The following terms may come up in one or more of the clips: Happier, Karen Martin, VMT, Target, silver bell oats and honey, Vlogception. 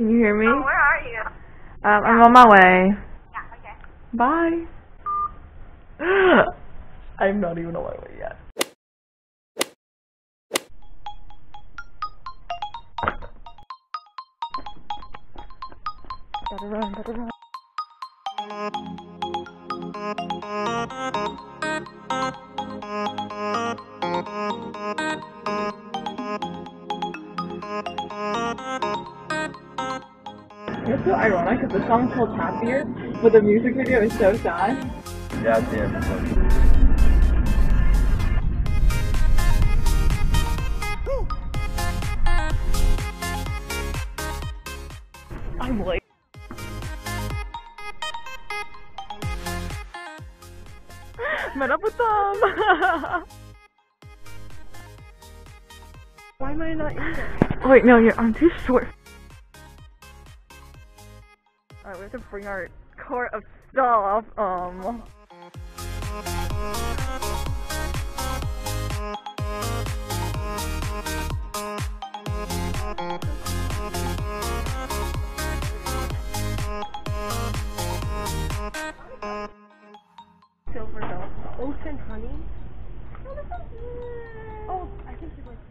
Can you hear me? Oh, where are you? I'm on my way. Yeah, okay. Bye. I'm not even on my way yet. Better run, better run. It's so ironic because the song's called Happier, but the music video is so sad. Yeah, it's the episode. I'm late. Met up with them! Why am I not in there? Wait, no, I'm too short. Alright, we have to bring our cart of stuff. Silver bell oats and honey. Oh, I think you like it.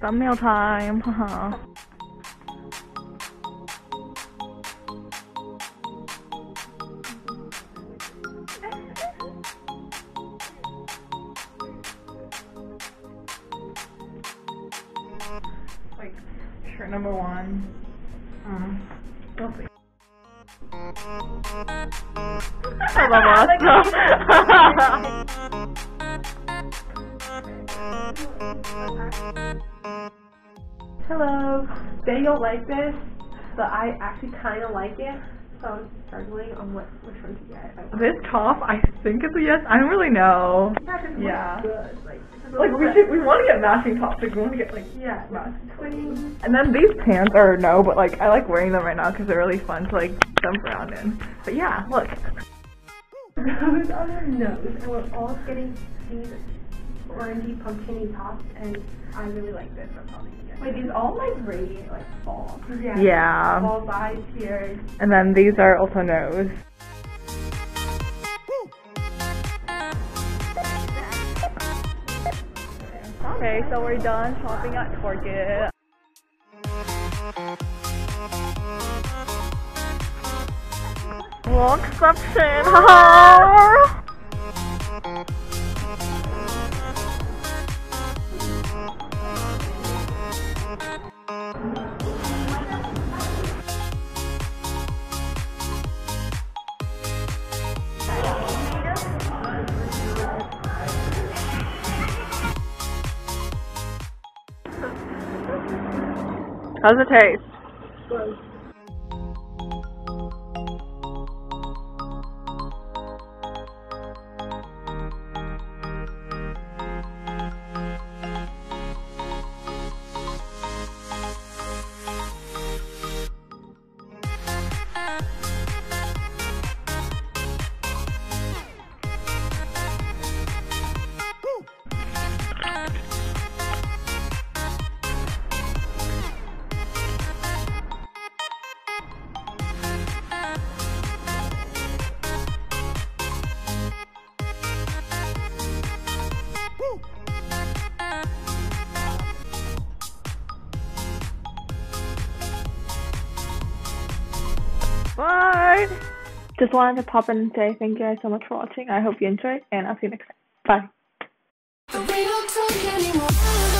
Thumbnail time, haha. Like, shirt number one. Don't be. I love us. Hello. They don't like this, but I actually kind of like it. So I'm struggling on which one to get. This top, I think it's a yes. I don't really know. Yeah. Good. We want to get matching tops. Like, we want to get matching twins. And then these pants are no, but like I like wearing them right now because they're really fun to like jump around in. But yeah, look. Those are their nose, and we're all getting these orangey pumpkiny tops, and I really like this. I'm probably gonna get. Wait, these all like radiate like fall. Yeah. Fall vibes here. And then these are also nose. Okay, so we're done shopping at Target. Vlogception! Haha! How's it taste? Good. Bye! Just wanted to pop in and say thank you guys so much for watching. I hope you enjoyed, and I'll see you next time. Bye!